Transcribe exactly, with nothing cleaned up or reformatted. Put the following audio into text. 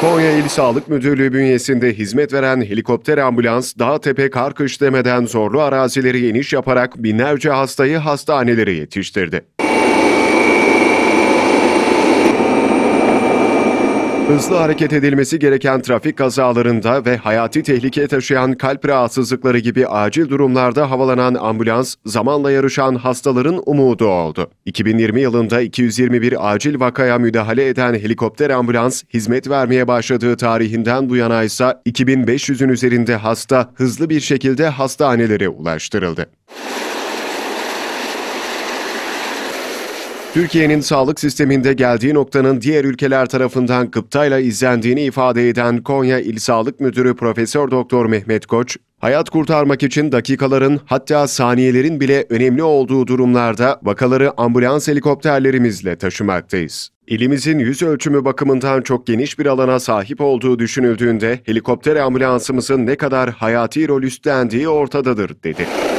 Konya İl Sağlık Müdürlüğü bünyesinde hizmet veren helikopter ambulans, Dağtepe Karkış demeden zorlu arazileri iniş yaparak binlerce hastayı hastanelere yetiştirdi. Hızlı hareket edilmesi gereken trafik kazalarında ve hayati tehlikeye taşıyan kalp rahatsızlıkları gibi acil durumlarda havalanan ambulans, zamanla yarışan hastaların umudu oldu. iki bin yirmi yılında iki yüz yirmi bir acil vakaya müdahale eden helikopter ambulans, hizmet vermeye başladığı tarihinden bu yana ise iki bin beş yüz'ün üzerinde hasta hızlı bir şekilde hastanelere ulaştırıldı. Türkiye'nin sağlık sisteminde geldiği noktanın diğer ülkeler tarafından gıptayla izlendiğini ifade eden Konya İl Sağlık Müdürü Profesör Doktor Mehmet Koç, hayat kurtarmak için dakikaların hatta saniyelerin bile önemli olduğu durumlarda vakaları ambulans helikopterlerimizle taşımaktayız. İlimizin yüz ölçümü bakımından çok geniş bir alana sahip olduğu düşünüldüğünde helikopter ambulansımızın ne kadar hayati rol üstlendiği ortadadır dedi.